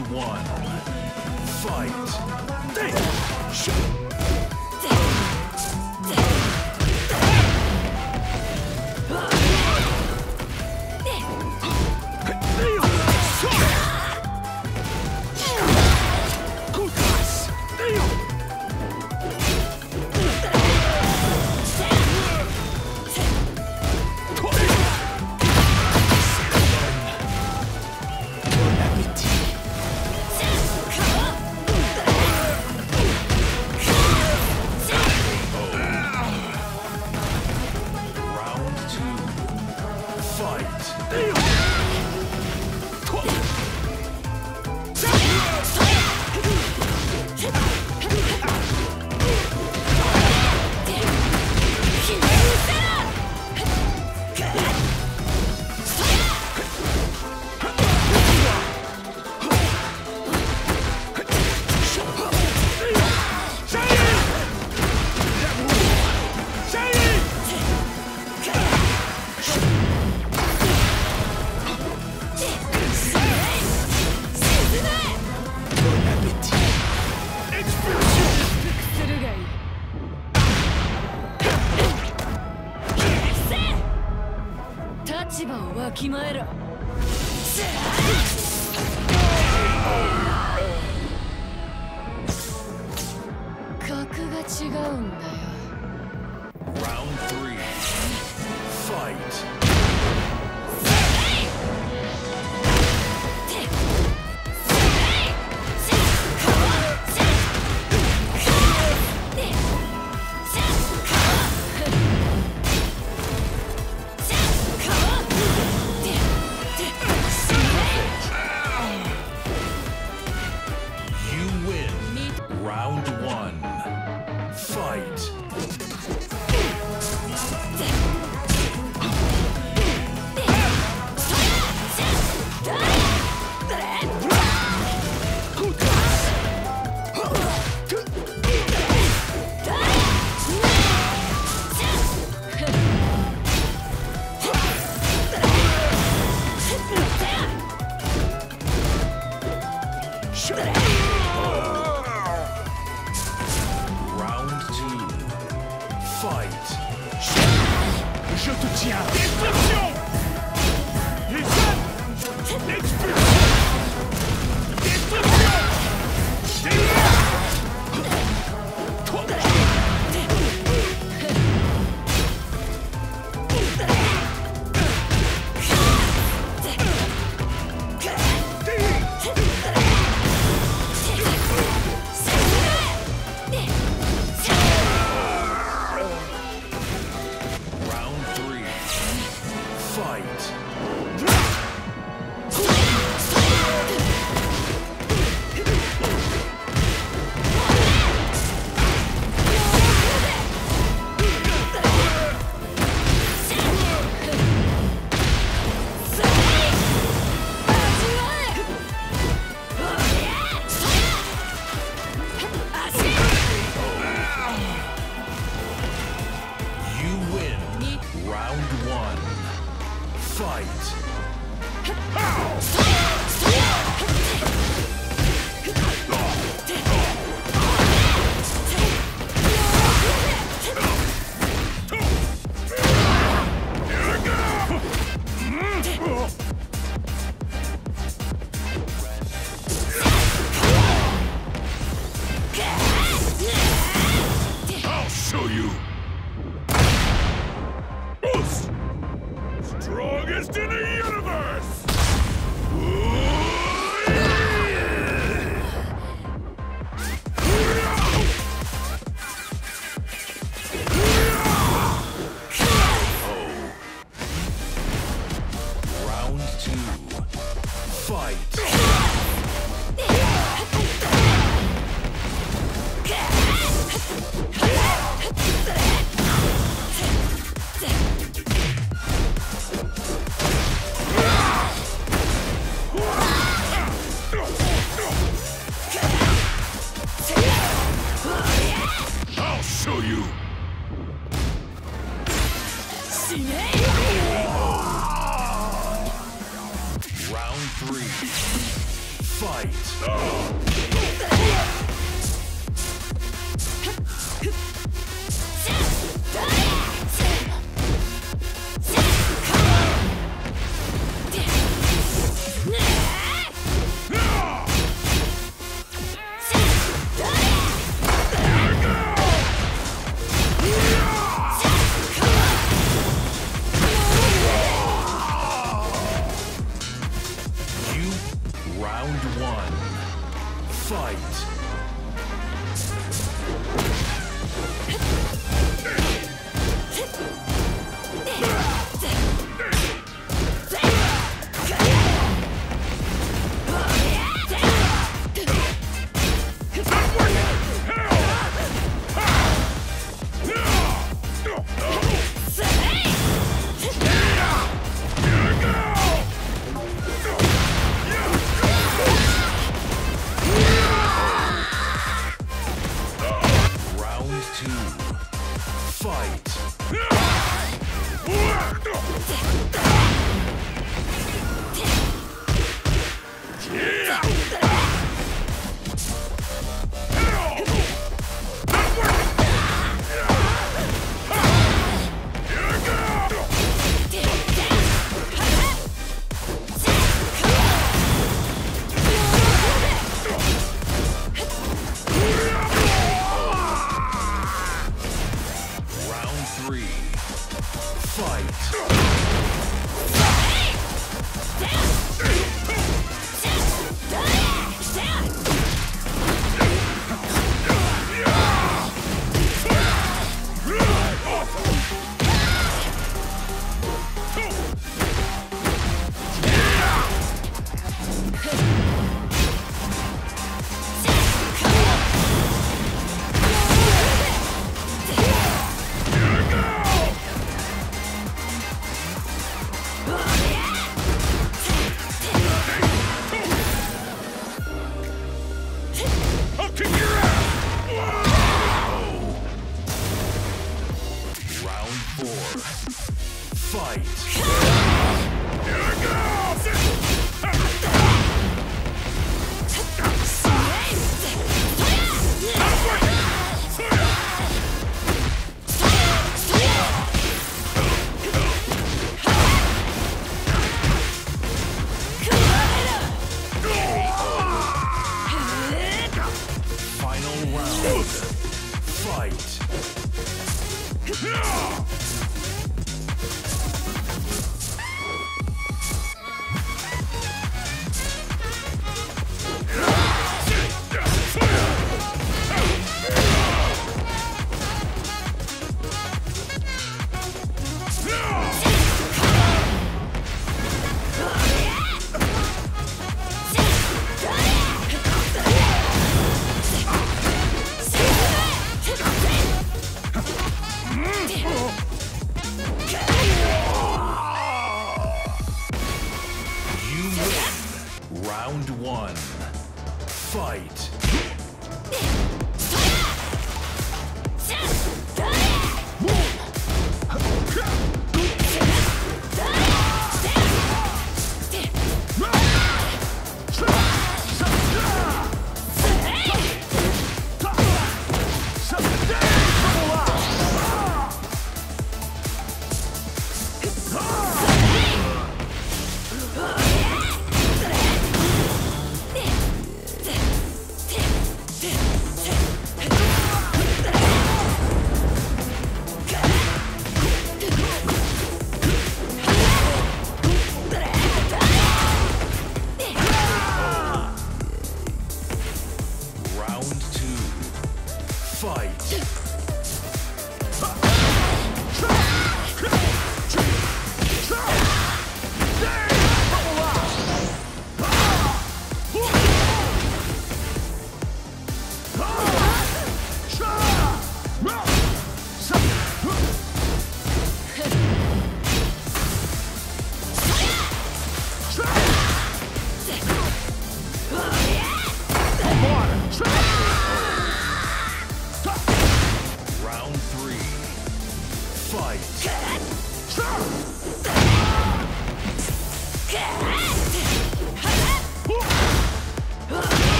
round one. Fight!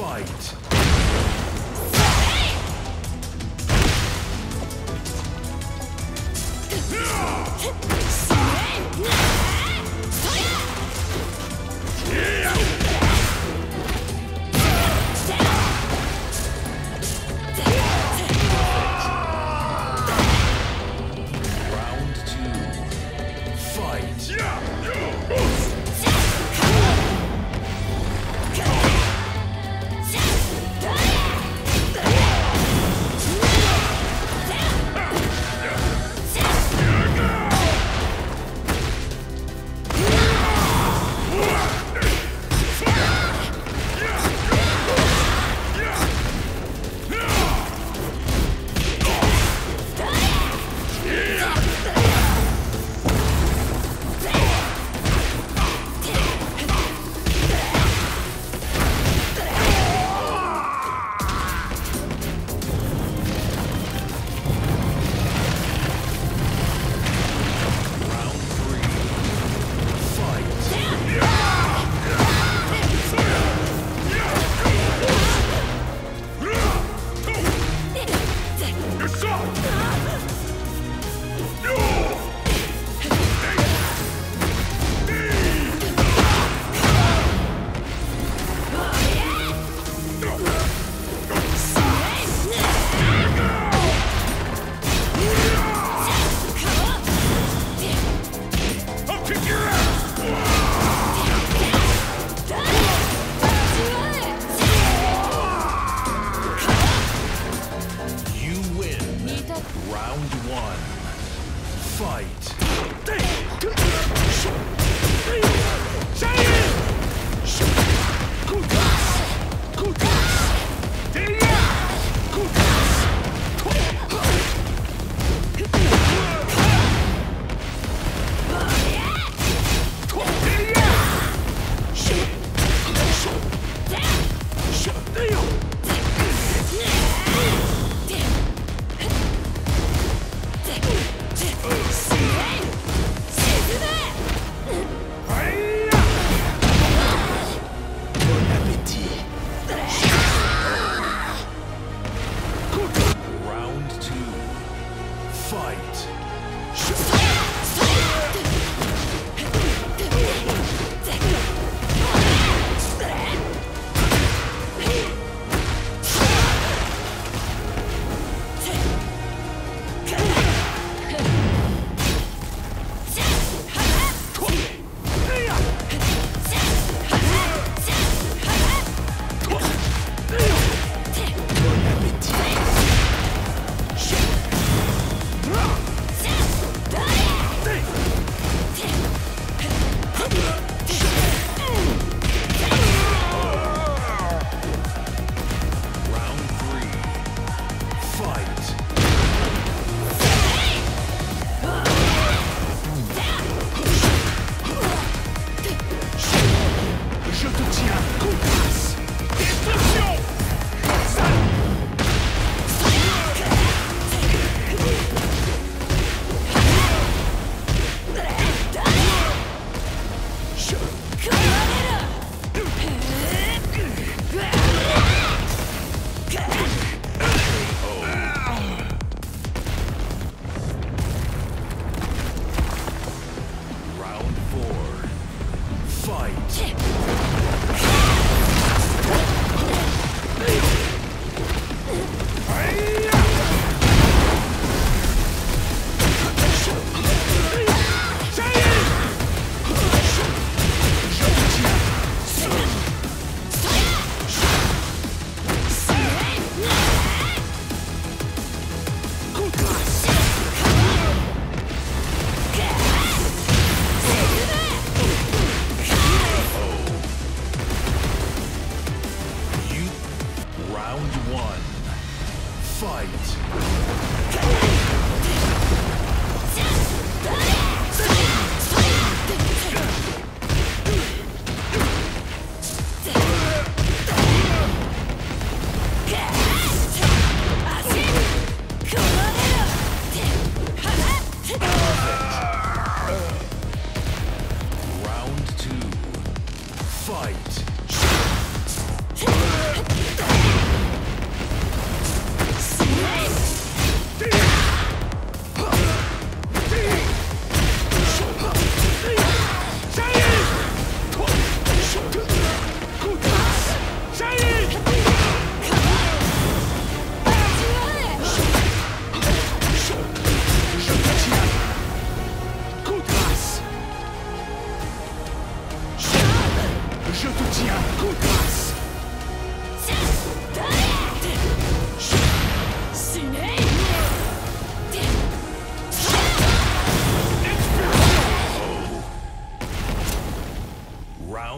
Fight! Die!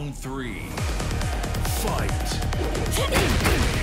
Round 3. Fight.